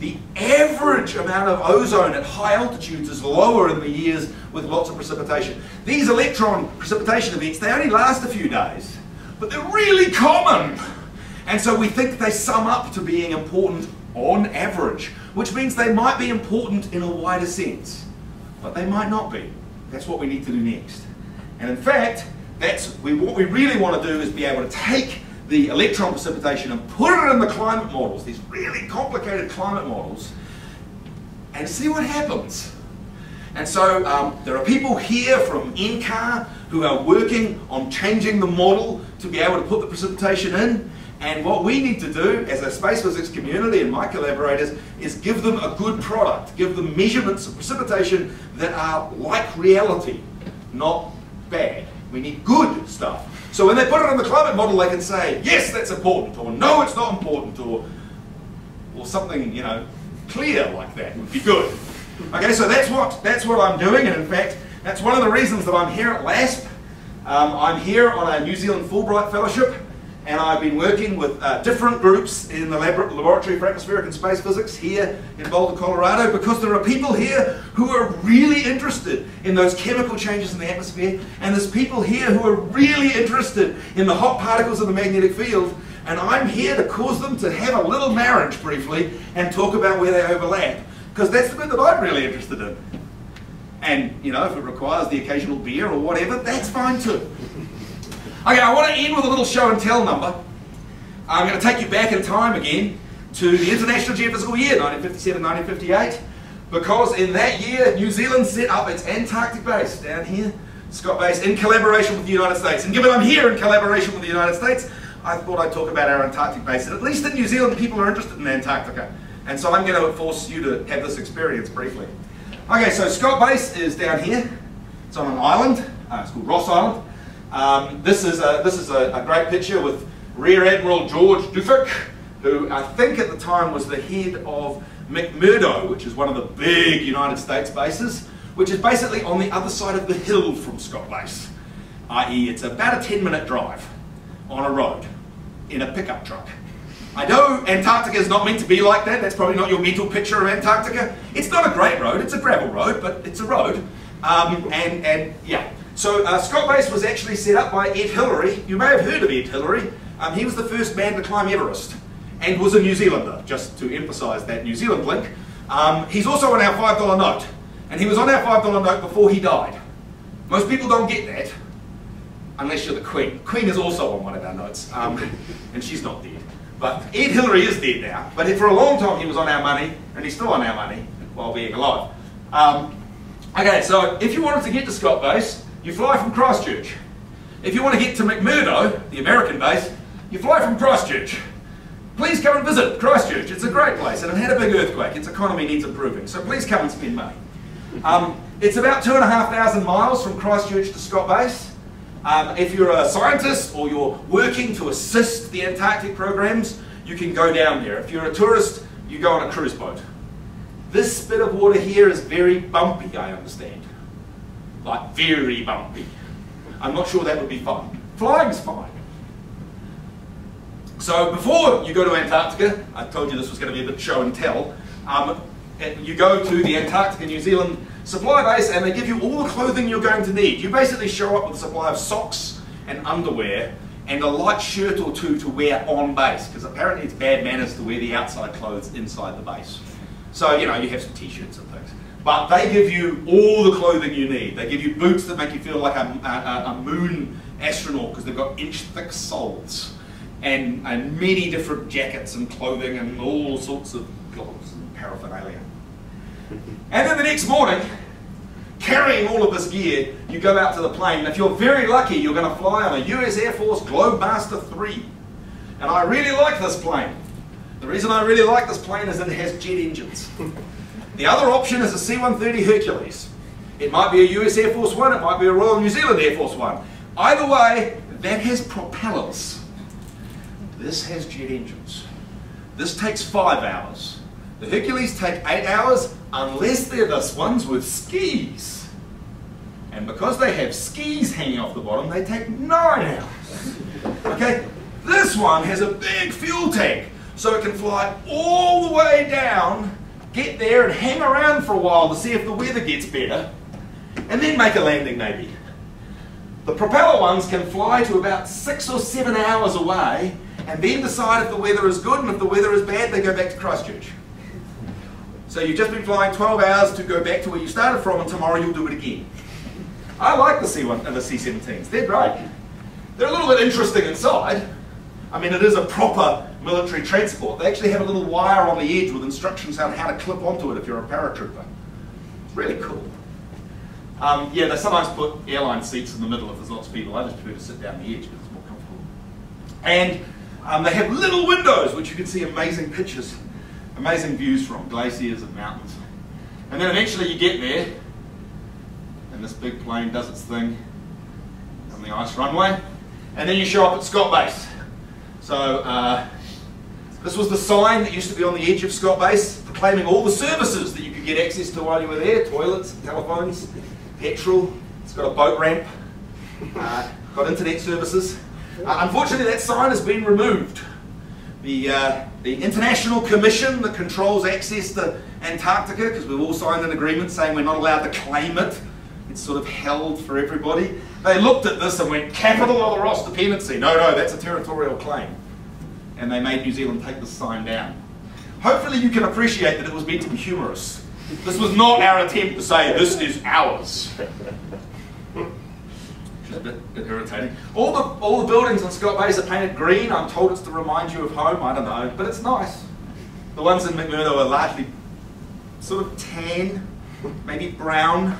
the average amount of ozone at high altitudes is lower in the years with lots of precipitation. These electron precipitation events, they only last a few days, but they're really common. And so we think they sum up to being important on average, which means they might be important in a wider sense, but they might not be. That's what we need to do next. And in fact, what we really want to do is be able to take the electron precipitation and put it in the climate models, these really complicated climate models, and see what happens. And so there are people here from NCAR who are working on changing the model to be able to put the precipitation in. And what we need to do as a space physics community and my collaborators is give them a good product, give them measurements of precipitation that are like reality, not bad. We need good stuff. So when they put it on the climate model, they can say, yes, that's important, or no, it's not important, or something, you know, clear like that would be good. Okay, so that's what I'm doing, and in fact, that's one of the reasons that I'm here at LASP. I'm here on a New Zealand Fulbright Fellowship, and I've been working with different groups in the Laboratory for Atmospheric and Space Physics here in Boulder, Colorado, because there are people here who are really interested in those chemical changes in the atmosphere, and there's people here who are really interested in the hot particles of the magnetic field, and I'm here to cause them to have a little marriage briefly and talk about where they overlap, because that's the bit that I'm really interested in. And, you know, if it requires the occasional beer or whatever, that's fine too. Okay, I want to end with a little show and tell number. I'm going to take you back in time again to the International Geophysical Year, 1957-1958, because in that year New Zealand set up its Antarctic base down here, Scott Base, in collaboration with the United States. And given I'm here in collaboration with the United States, I thought I'd talk about our Antarctic base. And at least in New Zealand, people are interested in Antarctica. And so I'm going to force you to have this experience briefly. Okay, so Scott Base is down here. It's on an island. It's called Ross Island. This is a great picture with Rear Admiral George Duffick, who I think at the time was the head of McMurdo, which is one of the big United States bases, which is basically on the other side of the hill from Scott Base, i.e. it's about a 10-minute drive on a road in a pickup truck. I know Antarctica is not meant to be like that, that's probably not your mental picture of Antarctica. It's not a great road, it's a gravel road, but it's a road, yeah. So Scott Base was actually set up by Ed Hillary. You may have heard of Ed Hillary. He was the first man to climb Everest and was a New Zealander, just to emphasise that New Zealand link. He's also on our $5 note, and he was on our $5 note before he died. Most people don't get that, unless you're the Queen. Queen is also on one of our notes, and she's not dead. But Ed Hillary is dead now, but for a long time he was on our money, and he's still on our money while being alive. Okay, so if you wanted to get to Scott Base, you fly from Christchurch. If you want to get to McMurdo, the American base, you fly from Christchurch. Please come and visit Christchurch. It's a great place, and it had a big earthquake. Its economy needs improving, so please come and spend money. It's about 2,500 miles from Christchurch to Scott Base. If you're a scientist or you're working to assist the Antarctic programs, you can go down there. If you're a tourist, you go on a cruise boat. This bit of water here is very bumpy, I understand. Like, very bumpy. I'm not sure that would be fun. Flying's fine. So before you go to Antarctica, I told you this was going to be a bit show and tell, you go to the Antarctica New Zealand supply base and they give you all the clothing you're going to need. You basically show up with a supply of socks and underwear and a light shirt or two to wear on base, because apparently it's bad manners to wear the outside clothes inside the base. So, you know, you have some t-shirts and things. But they give you all the clothing you need. They give you boots that make you feel like a moon astronaut because they've got inch-thick soles. And many different jackets and clothing and all sorts of gloves and paraphernalia. And then the next morning, carrying all of this gear, you go out to the plane. And if you're very lucky, you're going to fly on a US Air Force Globemaster 3. And I really like this plane. The reason I really like this plane is that it has jet engines. The other option is a C-130 Hercules. It might be a US Air Force One, it might be a Royal New Zealand Air Force One. Either way, that has propellers. This has jet engines. This takes 5 hours. The Hercules take 8 hours, unless they're this ones with skis. And because they have skis hanging off the bottom, they take 9 hours. Okay? This one has a big fuel tank, so it can fly all the way down, get there and hang around for a while to see if the weather gets better, and then make a landing maybe. The propeller ones can fly to about 6 or 7 hours away, and then decide if the weather is good, and if the weather is bad, they go back to Christchurch. So you've just been flying 12 hours to go back to where you started from, and tomorrow you'll do it again. I like the C1 and the C-17s. They're great. They're a little bit interesting inside. I mean, it is a proper military transport. They actually have a little wire on the edge with instructions on how to clip onto it if you're a paratrooper. It's really cool. Yeah, they sometimes put airline seats in the middle if there's lots of people. I just prefer to sit down the edge because it's more comfortable. And they have little windows which you can see amazing pictures, amazing views from glaciers and mountains. And then eventually you get there and this big plane does its thing on the ice runway. And then you show up at Scott Base. So this was the sign that used to be on the edge of Scott Base proclaiming all the services that you could get access to while you were there. Toilets, telephones, petrol, it's got a boat ramp, got internet services. Unfortunately that sign has been removed. The International Commission that controls access to Antarctica, because we've all signed an agreement saying we're not allowed to claim it, it's sort of held for everybody. They looked at this and went, capital Ross dependency, no, no, that's a territorial claim. And they made New Zealand take this sign down. Hopefully you can appreciate that it was meant to be humorous. This was not our attempt to say, this is ours. Which is a bit irritating. All the buildings in Scott Base are painted green. I'm told it's to remind you of home, I don't know, but it's nice. The ones in McMurdo are largely sort of tan, maybe brown.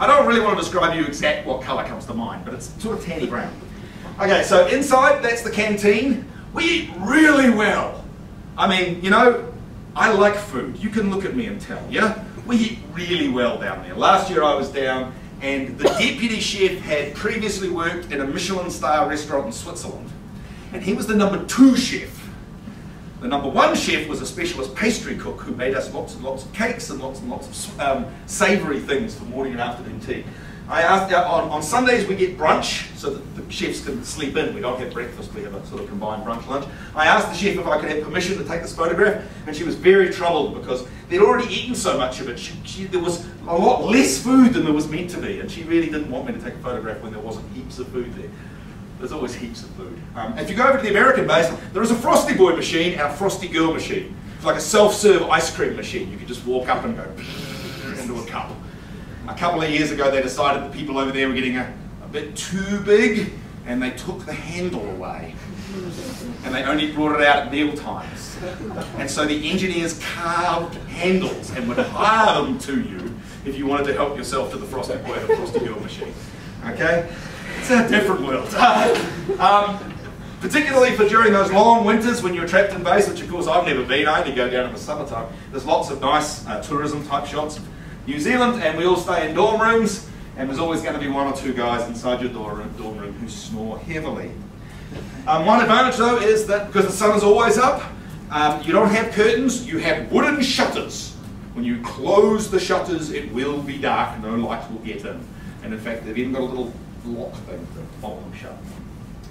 I don't really want to describe you exact what colour comes to mind, but it's sort of tanny brown. Okay, so inside, that's the canteen. We eat really well. I mean, you know, I like food. You can look at me and tell, yeah? We eat really well down there. Last year I was down, and the deputy chef had previously worked in a Michelin-star restaurant in Switzerland. And he was the number 2 chef. The number 1 chef was a specialist pastry cook who made us lots and lots of cakes and lots of savoury things for morning and afternoon tea. I asked, on Sundays we get brunch so that the chefs can sleep in. We don't have breakfast, we have a sort of combined brunch lunch. I asked the chef if I could have permission to take this photograph, and she was very troubled because they'd already eaten so much of it. There was a lot less food than there was meant to be, and she really didn't want me to take a photograph when there wasn't heaps of food there. There's always heaps of food. If you go over to the American base, there is a Frosty Boy machine and a Frosty Girl machine. It's like a self-serve ice cream machine. You can just walk up and go into a cup. A couple of years ago, they decided the people over there were getting a bit too big, and they took the handle away. And they only brought it out at meal times. And so the engineers carved handles and would hire them to you if you wanted to help yourself to the Frosty Boy and the Frosty Girl machine. Okay? It's a different world. Particularly for during those long winters when you're trapped in base, which of course I've never been, I only go down in the summertime. There's lots of nice tourism type shots. New Zealand, and we all stay in dorm rooms, and there's always going to be one or two guys inside your dorm room who snore heavily. One advantage though is that because the sun is always up, you don't have curtains, you have wooden shutters. When you close the shutters, it will be dark, no light will get in. And in fact, they've even got a little lock thing to bolt them shut.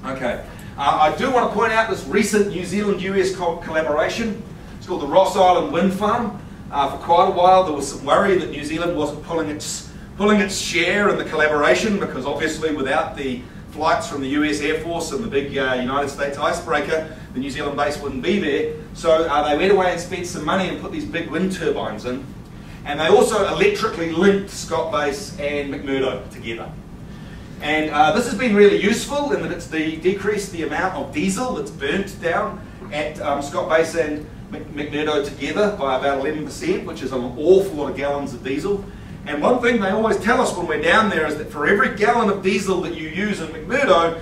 Okay, I do want to point out this recent New Zealand-US collaboration. It's called the Ross Island Wind Farm. For quite a while, there was some worry that New Zealand wasn't pulling its share in the collaboration, because obviously without the flights from the US Air Force and the big United States icebreaker, the New Zealand base wouldn't be there. So they went away and spent some money and put these big wind turbines in. And they also electrically linked Scott Base and McMurdo together. And this has been really useful in that it's decreased the amount of diesel that's burnt down at Scott Base and McMurdo together by about 11%, which is an awful lot of gallons of diesel. And one thing they always tell us when we're down there is that for every gallon of diesel that you use in McMurdo,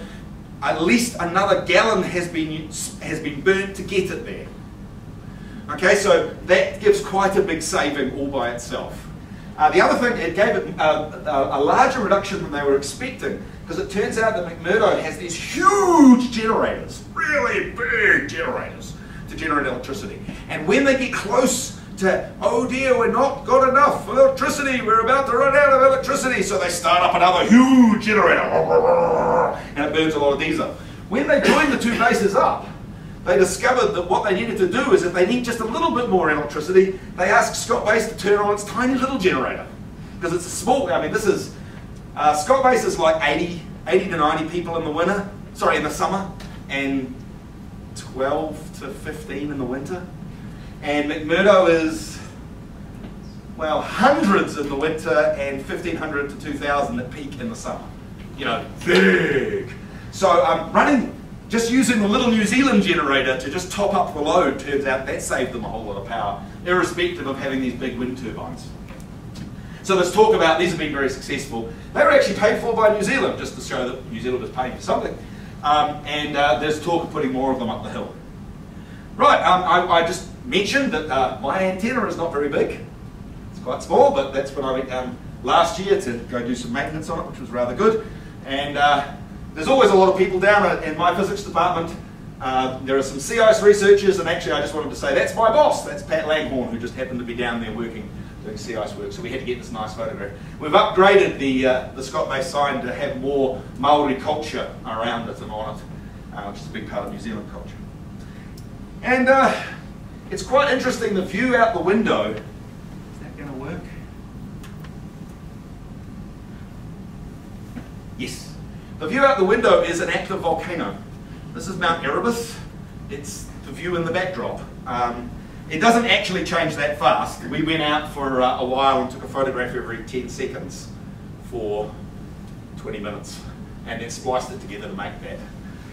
at least another gallon has been burnt to get it there. Okay, so that gives quite a big saving all by itself. The other thing, it gave it a larger reduction than they were expecting, because it turns out that McMurdo has these huge generators, really big generators, to generate electricity. And when they get close to, oh dear, we're not got enough electricity, we're about to run out of electricity, so they start up another huge generator, and it burns a lot of diesel. When they joined the two bases up, they discovered that what they needed to do is if they need just a little bit more electricity, they asked Scott Base to turn on its tiny little generator. Because it's a small, I mean this is, Scott Base is like 80 to 90 people in the winter, sorry, in the summer, and 12 to 15 in the winter. And McMurdo is, well, hundreds in the winter and 1,500 to 2,000 at peak in the summer. You know, big. So just using the little New Zealand generator to just top up the load, turns out that saved them a whole lot of power, irrespective of having these big wind turbines. So let's talk about, these have been very successful. They were actually paid for by New Zealand, just to show that New Zealand is paying for something. There's talk of putting more of them up the hill. Right, I just mentioned that my antenna is not very big. It's quite small, but that's when I went down last year to go do some maintenance on it, which was rather good. And there's always a lot of people down in my physics department. There are some sea ice researchers, and actually I just wanted to say that's my boss, that's Pat Langhorne, who just happened to be down there working, doing sea ice work, so we had to get this nice photograph. We've upgraded the Scott Base sign to have more Maori culture around it and on it, which is a big part of New Zealand culture. And it's quite interesting, the view out the window. Is that going to work? Yes. The view out the window is an active volcano. This is Mount Erebus. It's the view in the backdrop. It doesn't actually change that fast. We went out for a while and took a photograph every 10 seconds for 20 minutes and then spliced it together to make that.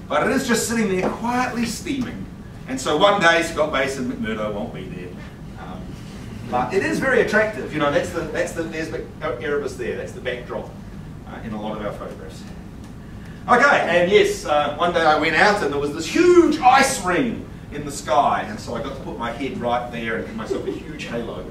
But it is just sitting there quietly steaming. And so one day Scott Base and McMurdo won't be there. But it is very attractive. You know, there's Erebus there. That's the backdrop in a lot of our photographs. Okay, and yes, one day I went out and there was this huge ice ring in the sky, and so I got to put my head right there and give myself a huge halo,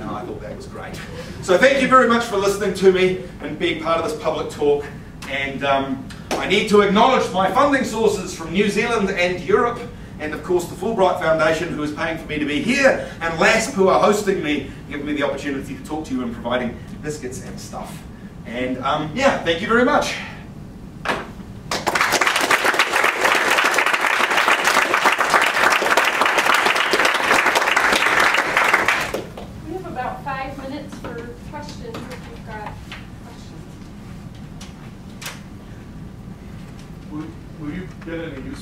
and I thought that was great. So thank you very much for listening to me and being part of this public talk, and I need to acknowledge my funding sources from New Zealand and Europe, and of course the Fulbright Foundation, who is paying for me to be here, and LASP, who are hosting me, giving me the opportunity to talk to you and providing biscuits and stuff. And yeah, thank you very much.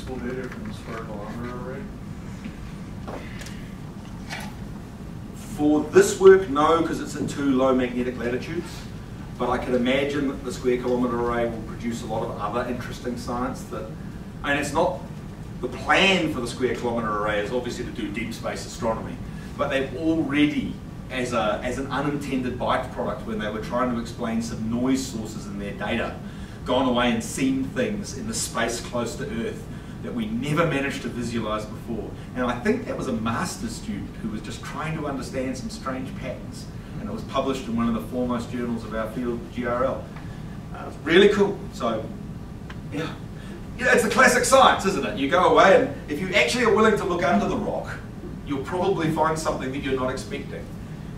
Data from the Square kilometre array? For this work, no, because it's in too low magnetic latitudes. But I can imagine that the Square kilometre array will produce a lot of other interesting science. And it's not the plan for the Square kilometre array is obviously to do deep space astronomy, but they've already, as an unintended byproduct, when they were trying to explain some noise sources in their data, gone away and seen things in the space close to Earth that we never managed to visualize before. And I think that was a master's student who was just trying to understand some strange patterns. And it was published in one of the foremost journals of our field, GRL. It's really cool. So, yeah. Yeah, it's the classic science, isn't it? You go away and if you actually are willing to look under the rock, you'll probably find something that you're not expecting.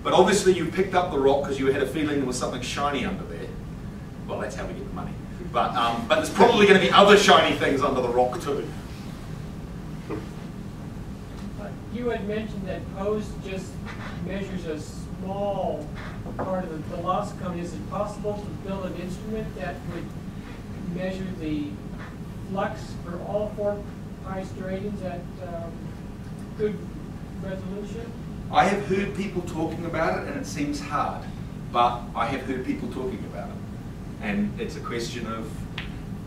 But obviously you picked up the rock because you had a feeling there was something shiny under there. Well, that's how we get the money. But there's probably going to be other shiny things under the rock too. You had mentioned that POSE just measures a small part of the velocicon. Is it possible to build an instrument that would measure the flux for all four pi stratians at good resolution? I have heard people talking about it, and it seems hard, but I have heard people talking about it. And it's a question of,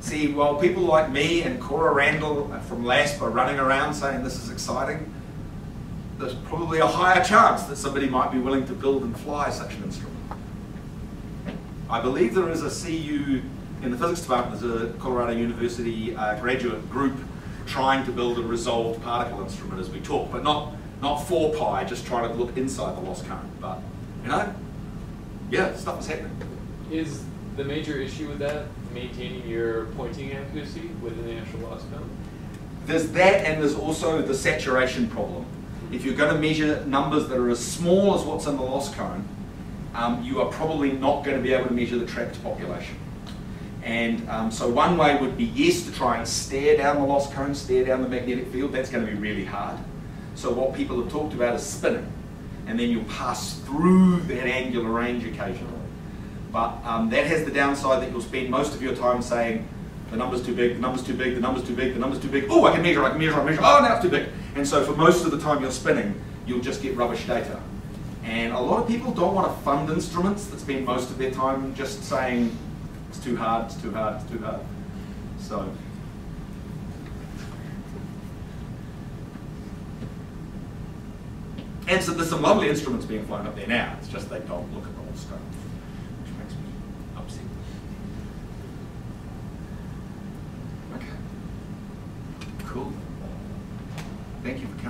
see, while people like me and Cora Randall from LASP are running around saying this is exciting, there's probably a higher chance that somebody might be willing to build and fly such an instrument. I believe there is a CU, in the physics department, there's a Colorado University graduate group trying to build a resolved particle instrument as we talk, but not 4 pi, just trying to look inside the lost current. But, you know, yeah, stuff is happening. Is the major issue with that maintaining your pointing accuracy within the actual lost current? There's that, and there's also the saturation problem. If you're going to measure numbers that are as small as what's in the lost current, you are probably not going to be able to measure the trapped population. And so one way would be, yes, to try and stare down the lost current, stare down the magnetic field. That's going to be really hard. So what people have talked about is spinning. And then you'll pass through that angular range occasionally. But that has the downside that you'll spend most of your time saying, the number's too big, the number's too big, the number's too big, the number's too big. Oh, I can measure. Oh, now it's too big. And so for most of the time you're spinning, you'll just get rubbish data. And a lot of people don't want to fund instruments that spend most of their time just saying, it's too hard, it's too hard, it's too hard. So. And so there's some lovely instruments being flown up there now. It's just they don't look at the whole scope, which makes me upset. Okay. Cool. Thank you for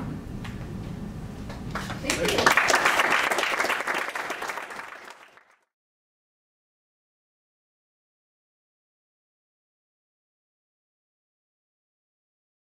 coming. Thank you.